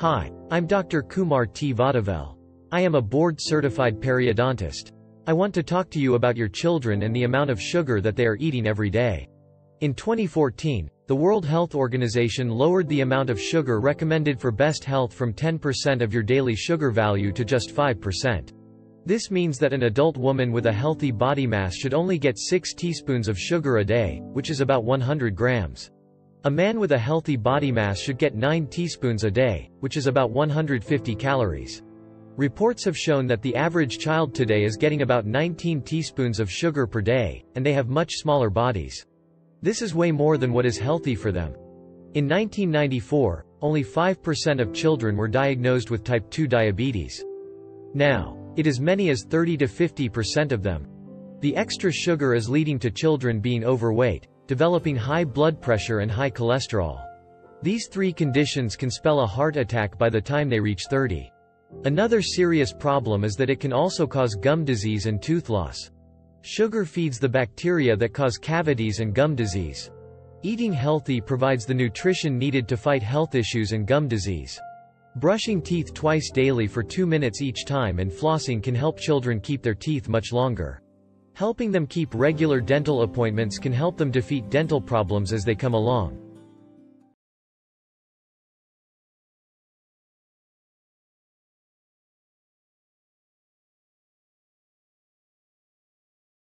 Hi, I'm Dr. Kumar T. Vadivel. I am a board-certified periodontist. I want to talk to you about your children and the amount of sugar that they are eating every day. In 2014, the World Health Organization lowered the amount of sugar recommended for best health from 10% of your daily sugar value to just 5%. This means that an adult woman with a healthy body mass should only get 6 teaspoons of sugar a day, which is about 100 grams. A man with a healthy body mass should get 9 teaspoons a day, which is about 150 calories. Reports have shown that the average child today is getting about 19 teaspoons of sugar per day, and they have much smaller bodies. This is way more than what is healthy for them. In 1994, only 5% of children were diagnosed with type 2 diabetes. Now, it is many as 30 to 50% of them. The extra sugar is leading to children being overweight, developing high blood pressure and high cholesterol. These 3 conditions can spell a heart attack by the time they reach 30. Another serious problem is that it can also cause gum disease and tooth loss. Sugar feeds the bacteria that cause cavities and gum disease. Eating healthy provides the nutrition needed to fight health issues and gum disease. Brushing teeth twice daily for 2 minutes each time and flossing can help children keep their teeth much longer. Helping them keep regular dental appointments can help them defeat dental problems as they come along.